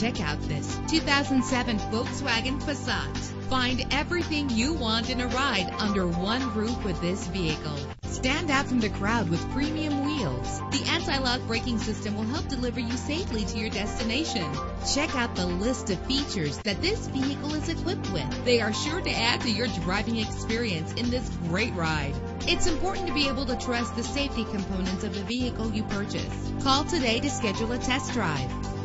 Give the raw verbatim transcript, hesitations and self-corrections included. Check out this two thousand seven Volkswagen Passat. Find everything you want in a ride under one roof with this vehicle. Stand out from the crowd with premium wheels. The anti-lock braking system will help deliver you safely to your destination. Check out the list of features that this vehicle is equipped with. They are sure to add to your driving experience in this great ride. It's important to be able to trust the safety components of the vehicle you purchase. Call today to schedule a test drive.